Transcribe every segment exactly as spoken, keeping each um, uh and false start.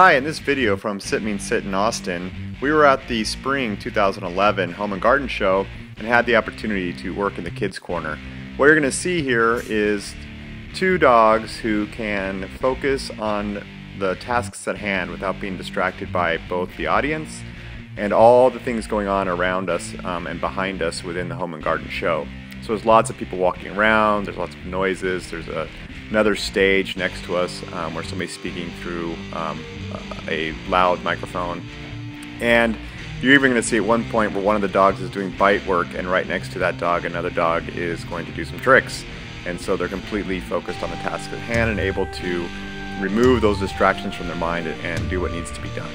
Hi, in this video from Sit Means Sit in Austin, we were at the Spring two thousand eleven Home and Garden Show and had the opportunity to work in the kids' corner. What you're going to see here is two dogs who can focus on the tasks at hand without being distracted by both the audience and all the things going on around us um, and behind us within the Home and Garden Show. So there's lots of people walking around, there's lots of noises, there's a another stage next to us um, where somebody's speaking through um, a loud microphone. And you're even going to see at one point where one of the dogs is doing bite work, and right next to that dog another dog is going to do some tricks. And so they're completely focused on the task at hand and able to remove those distractions from their mind and do what needs to be done.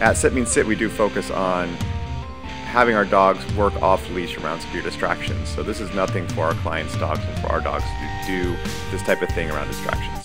At Sit Means Sit, we do focus on having our dogs work off leash around severe distractions. So this is nothing for our clients' dogs and for our dogs to do this type of thing around distractions.